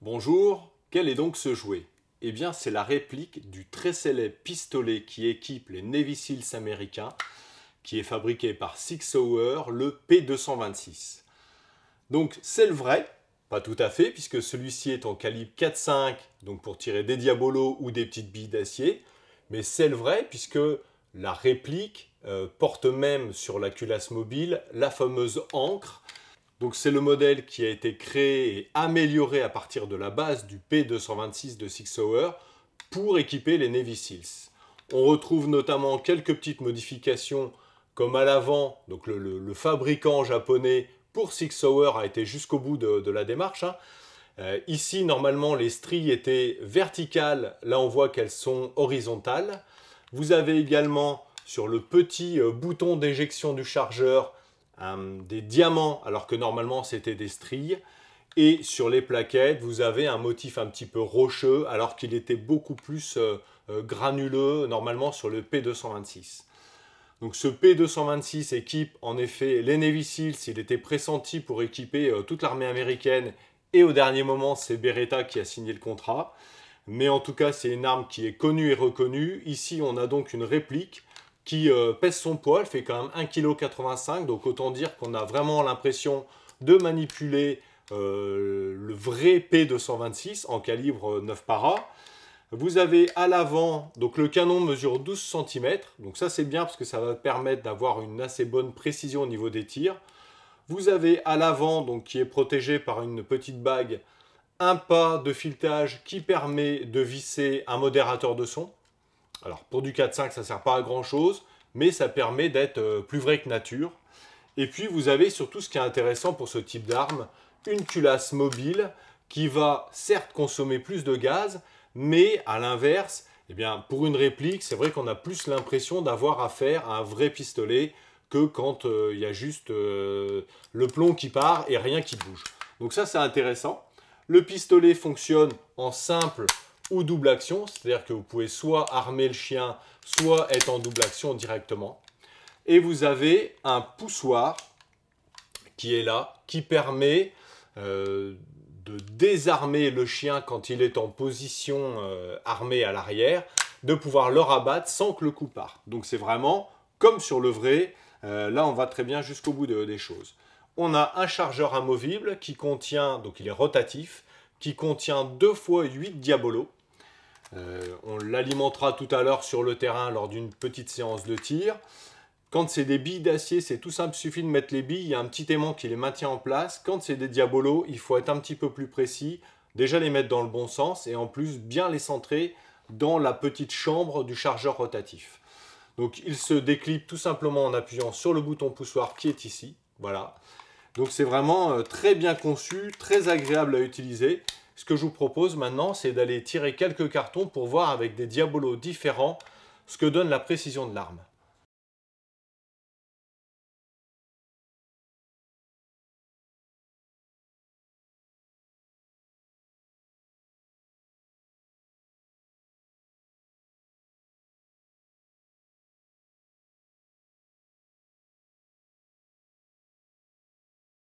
Bonjour, quel est donc ce jouet? Eh bien, c'est la réplique du très célèbre pistolet qui équipe les Navy Seals américains, qui est fabriqué par Sig Sauer, le P226. Donc, c'est le vrai, pas tout à fait, puisque celui-ci est en calibre 4,5, donc pour tirer des diabolos ou des petites billes d'acier, mais c'est le vrai, puisque la réplique porte même sur la culasse mobile la fameuse ancre. Donc c'est le modèle qui a été créé et amélioré à partir de la base du P226 de Sig Sauer pour équiper les Navy Seals. On retrouve notamment quelques petites modifications comme à l'avant, donc le fabricant japonais pour Sig Sauer a été jusqu'au bout de la démarche. Ici, normalement, les stries étaient verticales. Là, on voit qu'elles sont horizontales. Vous avez également sur le petit bouton d'éjection du chargeur des diamants, alors que normalement c'était des stries. Et sur les plaquettes, vous avez un motif un petit peu rocheux, alors qu'il était beaucoup plus granuleux normalement sur le P226. Donc ce P226 équipe en effet les Navy Seals. Il était pressenti pour équiper toute l'armée américaine. Et au dernier moment, c'est Beretta qui a signé le contrat. Mais en tout cas, c'est une arme qui est connue et reconnue. Ici, on a donc une réplique qui pèse son poids, elle fait quand même 1,85 kg, donc autant dire qu'on a vraiment l'impression de manipuler le vrai P226 en calibre 9 para. Vous avez à l'avant, donc le canon mesure 12 cm, donc ça c'est bien parce que ça va permettre d'avoir une assez bonne précision au niveau des tirs. Vous avez à l'avant, donc qui est protégé par une petite bague, un pas de filetage qui permet de visser un modérateur de son. Alors pour du 4.5, ça ne sert pas à grand chose, mais ça permet d'être plus vrai que nature. Et puis vous avez surtout ce qui est intéressant pour ce type d'arme, une culasse mobile qui va certes consommer plus de gaz, mais à l'inverse, eh bien pour une réplique, c'est vrai qu'on a plus l'impression d'avoir affaire à un vrai pistolet que quand il y a juste le plomb qui part et rien qui bouge. Donc ça c'est intéressant. Le pistolet fonctionne en simple ou double action, c'est-à-dire que vous pouvez soit armer le chien, soit être en double action directement. Et vous avez un poussoir qui est là, qui permet de désarmer le chien quand il est en position armée à l'arrière, de pouvoir le rabattre sans que le coup parte. Donc c'est vraiment comme sur le vrai, là on va très bien jusqu'au bout des choses. On a un chargeur amovible qui contient, donc il est rotatif, qui contient 2 × 8 diabolos. On l'alimentera tout à l'heure sur le terrain lors d'une petite séance de tir. Quand c'est des billes d'acier, c'est tout simple, il suffit de mettre les billes, il y a un petit aimant qui les maintient en place. Quand c'est des diabolos, il faut être un petit peu plus précis, déjà les mettre dans le bon sens et en plus bien les centrer dans la petite chambre du chargeur rotatif. Donc il se déclipe tout simplement en appuyant sur le bouton poussoir qui est ici, voilà. Donc c'est vraiment très bien conçu, très agréable à utiliser. Ce que je vous propose maintenant, c'est d'aller tirer quelques cartons pour voir avec des diabolos différents ce que donne la précision de l'arme.